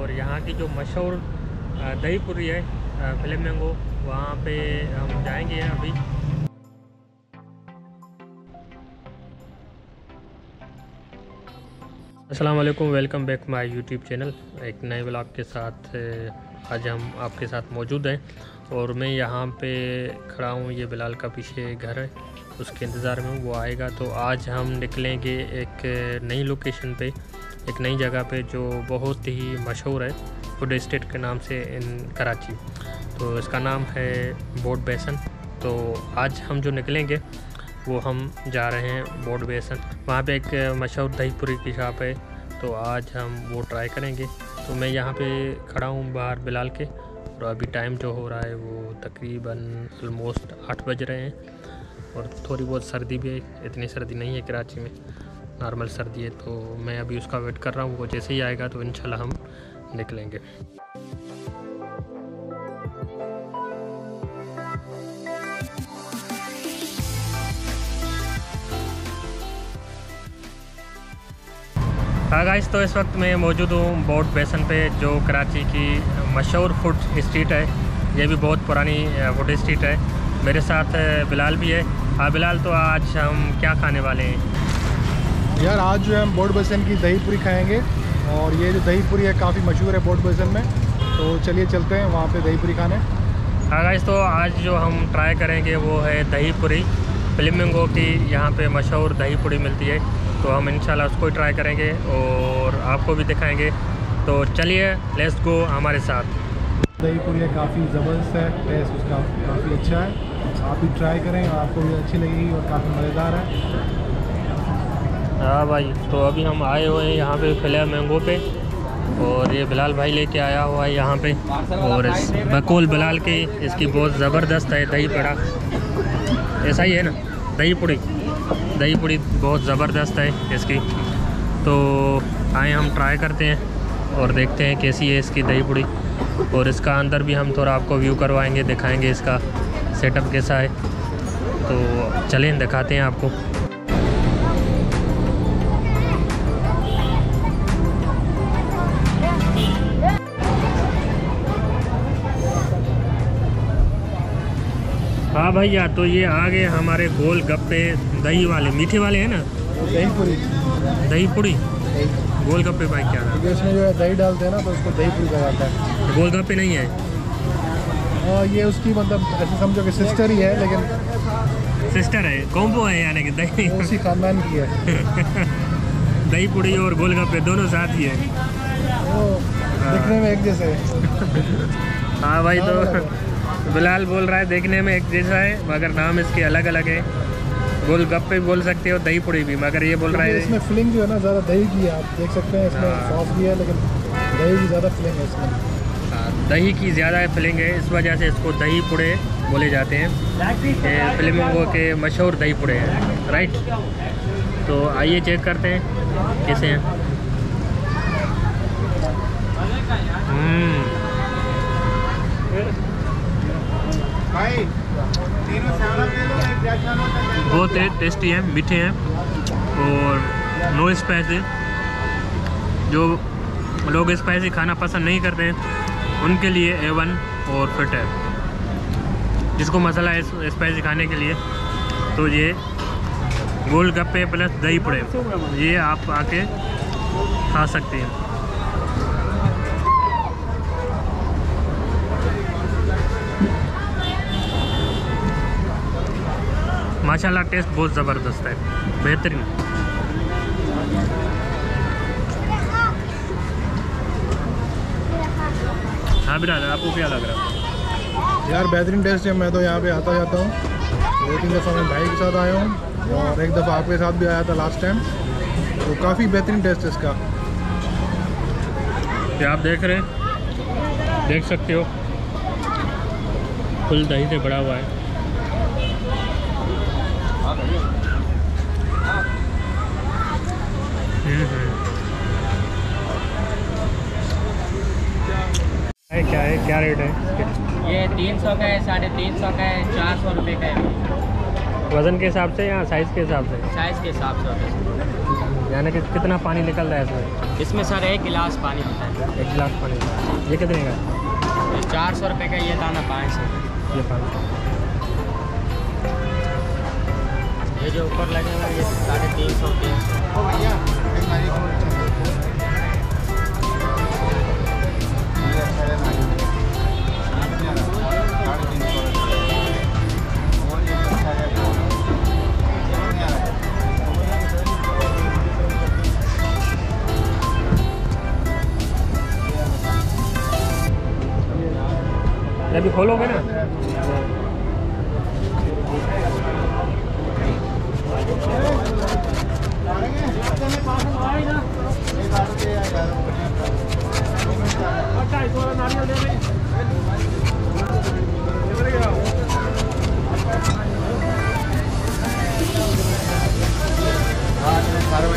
और यहाँ की जो मशहूर दही पूरी है फ्लेमिंगो, वहाँ पे हम जाएंगे अभी। अस्सलाम वालेकुम, welcome back my YouTube channel. एक नए व्लॉग के साथ आज हम आपके साथ मौजूद हैं और मैं यहाँ पे खड़ा हूँ। ये बिलाल का पीछे घर है, उसके इंतज़ार में हूँ, वो आएगा। तो आज हम निकलेंगे एक नई लोकेशन पे, एक नई जगह पे जो बहुत ही मशहूर है फूड स्ट्रीट के नाम से इन कराची। तो इसका नाम है बोट बेसन। तो आज हम जो निकलेंगे वो हम जा रहे हैं बोट बेसन। वहाँ पे एक मशहूर दही पूरी की शॉप है, तो आज हम वो ट्राई करेंगे। तो मैं यहाँ पे खड़ा हूँ बाहर बिलाल के, और अभी टाइम जो हो रहा है वो तकरीबन ऑलमोस्ट 8 बज रहे हैं। और थोड़ी बहुत सर्दी भी है, इतनी सर्दी नहीं है कराची में, नॉर्मल सर्दी है। तो मैं अभी उसका वेट कर रहा हूँ, वो जैसे ही आएगा तो इंशाल्लाह हम निकलेंगे। हाँ गाइस, तो इस वक्त मैं मौजूद हूँ बोट बेसन पे, जो कराची की मशहूर फूड स्ट्रीट है। ये भी बहुत पुरानी फूड स्ट्रीट है। मेरे साथ बिलाल भी है। हाँ बिलाल, तो आज हम क्या खाने वाले हैं? यार आज जो है हम बोट बेसन की दही पूरी खाएंगे, और ये जो दही पूरी है काफ़ी मशहूर है बोट बेसन में। तो चलिए चलते हैं वहाँ पे दही पूरी खाने। हाँ गाइस, तो आज जो हम ट्राई करेंगे वो है दही पूरी। फ्लेमिंगो की यहाँ पे मशहूर दही पूरी मिलती है, तो हम इंशाल्लाह उसको ही ट्राई करेंगे और आपको भी दिखाएंगे। तो चलिए लेट्स गो हमारे साथ। दही पूरी काफ़ी ज़बरदस्त है, टेस्ट उसका काफ़ी अच्छा है। आप भी ट्राई करें, आपको भी अच्छी लगेगी और काफ़ी मज़ेदार है। हाँ भाई, तो अभी हम आए हुए हैं यहाँ पे फ्लेमिंगो पे, और ये बिलाल भाई लेके आया हुआ है यहाँ पे। और इस बकौल बिलाल के इसकी बहुत ज़बरदस्त है दही बड़ा, ऐसा ही है ना दही पूड़ी बहुत ज़बरदस्त है इसकी। तो आए हम ट्राई करते हैं और देखते हैं कैसी है इसकी दही पूड़ी। और इसका अंदर भी हम थोड़ा आपको व्यू करवाएंगे, दिखाएंगे इसका सेटअप कैसा है। तो चलें दिखाते हैं आपको। हाँ भैया, तो ये आ गए हमारे गोल गप्पे दही वाले, मीठे वाले हैं ना, दही पूरी गोल गप्पे। भाई क्या नाम है इसमें? जो है दही डालते हैं ना, तो उसको दही पूरी कहा जाता है। गोल गप्पे नहीं है ये, उसकी मतलब ऐसे समझो कि सिस्टर ही है, लेकिन सिस्टर है, कॉम्बो है, यानी कि दही उसी खानदान की है। दही पूरी और गोल गप्पे दोनों साथ ही है, दिखने में एक जैसे है। हाँ भाई, तो बिलाल बोल रहा है देखने में एक जैसा है, मगर नाम इसके अलग अलग है। गोलगप्पे भी बोल सकते हो, दही पूड़ी भी, मगर ये बोल रहा है इसमें फिलिंग जो है ना ज़्यादा दही की है। आप देख सकते हैं इसमें सॉस भी है, लेकिन दही की ज़्यादा फिलिंग है इसमें। हाँ, दही की ज़्यादा फिलिंग है, इस वजह से इसको दही पूड़े बोले जाते हैं। फ्लेमिंगो के मशहूर दही पूड़े हैं, राइट। तो आइए चेक करते हैं कैसे हैं। बहुत टेस्टी हैं, मीठे हैं और नो स्पाइसी। जो लोग स्पाइसी खाना पसंद नहीं करते हैं उनके लिए A1 और फिट है, जिसको मसाला स्पाइसी खाने के लिए। तो ये गोल गप्पे प्लस दही पूड़े, ये आप आके खा सकते हैं। माशाल्लाह टेस्ट बहुत ज़बरदस्त है, बेहतरीन। हाँ बिलाल, आपको क्या लग रहा है? यार बेहतरीन टेस्ट है। मैं तो यहाँ पे आता जाता हूँ, 2-3 दफ़ा मैं भाई के साथ आया हूँ और एक दफ़ा आपके साथ भी आया था लास्ट टाइम। तो काफ़ी बेहतरीन टेस्ट है इसका। क्या आप देख सकते हो फुल दही से भरा हुआ है। क्या रेट है इसके? ये 300 का है, 350 का है, 400 रुपये का है। वज़न के हिसाब से या साइज़ के हिसाब से? साइज़ के हिसाब से। यानी कि कितना पानी निकल रहा है इसमें? इसमें सर एक गिलास पानी होता है। एक गिलास पानी, ये कितने का? 400 रुपये का ये दाना, 500 ये पानी। ये जो ऊपर लगे हुए ये 350 के। ओ भैया अभी खोलोगे ना?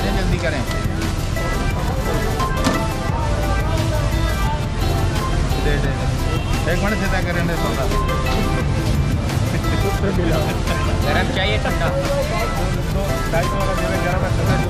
जल्दी करें। दे दे दे। एक मिनट सीधा करें ना, सोना गरम चाहिए ठंडा। 250 वाला गरम है।